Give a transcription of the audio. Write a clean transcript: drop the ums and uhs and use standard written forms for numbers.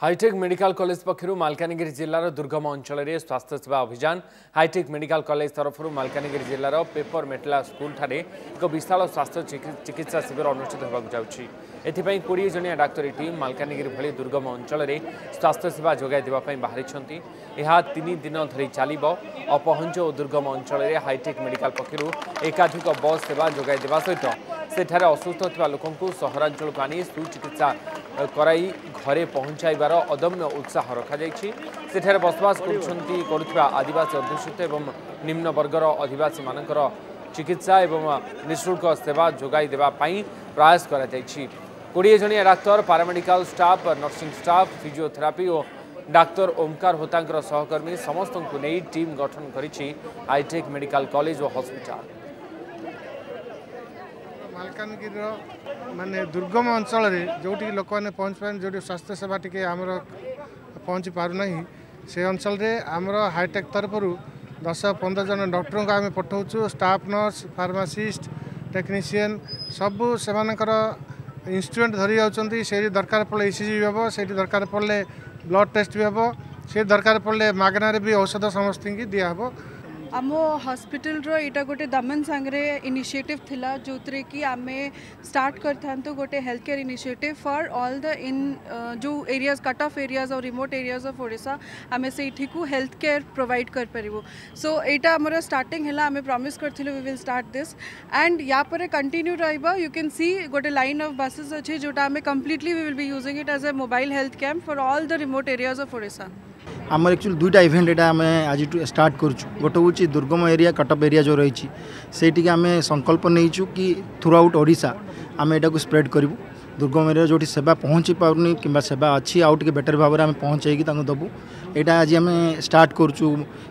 Hi tech medical college पक्षरु मालकानगिरी जिलार दुर्गम अंचल में स्वास्थ्य सेवा अभियान। हाईटेक मेडिकल कॉलेज तरफ मालकानगिरी जिलार पेपर मेटला स्कूल ठारे एक विशाल स्वास्थ्य चिकित्सा शिविर अनुष्ठित होबाक जाउछि। एथिपई 20 जनिया डाक्टरी टीम मालकानगिरी भली दुर्गम अंचल में स्वास्थ्य सेवा जोगाई देबा पई बाहरिछंती। एहा 3 दिन धरि चलिबो। अपहंच और दुर्गम अंचल में हाईटेक मेडिकल पक्षरु एकाधिक बस सेवा जोगाई देबा सहित सेठार असुस्थ होता लोकंकु सहरांचल को आनी सुचिकित्सा कराई घरे पहुंचाइबार अदम्य उत्साह रखा जायछि। सेठार बसवास करुवा आदिवासी अध्युषित एवं निम्न वर्गर आदिवासी मानकर चिकित्सा एवं निःशुल्क सेवा जोगाई देबा पई प्रयास करा जायछि। 20 जनिया doctor paramedical staff nursing staff physiotherapy और डाक्टर ओमकार होतांकर सहकर्मी समस्त को नहीं टीम गठन करिछि हाईटेक मेडिकल कॉलेज और हॉस्पिटल। मालकानगिर माने दुर्गम अंचल जोटि लोक मैंने पहुँच पारे जो स्वास्थ्य सेवा टी आम पहुँची पारना से अंचल आमर हाईटेक तरफ 10-15 जन डॉक्टर को आम पठाऊ स्टाफ नर्स फार्मासीस्ट टेक्नीशियन सबू से इंस्ट्रूमेंट धरी जाऊँगी। से दरकार पड़े ECG भी हे, से दरकार पड़े ब्लड टेस्ट भी हे, से दरकार पड़े मगनारे भी औषध समस्त की दिहब। आम हॉस्पिटल रो इटा गोटे दमन सांगरे इनिशिएटिव थिला जो कि आम स्टार्ट करथांतो गोटे health care initiative for all the in जो एरियाज कट ऑफ एरियाज और रिमोट एरियाज ऑफ ओडिशा आम से हेल्थ केयर प्रोवाइड कर परबो। सो एटा हमर स्टार्टिंग हला आम प्रॉमिस करथिलो we will start this and या पर कंटिन्यू रहबा। यू कैन सी गोटे लाइन ऑफ बसेस अछि जोटा आम completely we will be using it as a mobile health camp for all the remote areas of Odisha. आम एक्चुअली दुईटा इवेंट यहाँ आम आज स्टार्ट करुँ। गोटे हूँ दुर्गम एरिया कटअप एरिया जो रही से आम संकल्प नहींचु कि थ्रू आउट ओडिशा आम यहाँ स्प्रेड करूँ। दुर्गम एरिया जो सेवा पहुँची पारनी कि सेवा अच्छी आउटे बेटर भाव में आम पहुँचेक देवु। यहाँ आज आम स्टार्ट करुँ।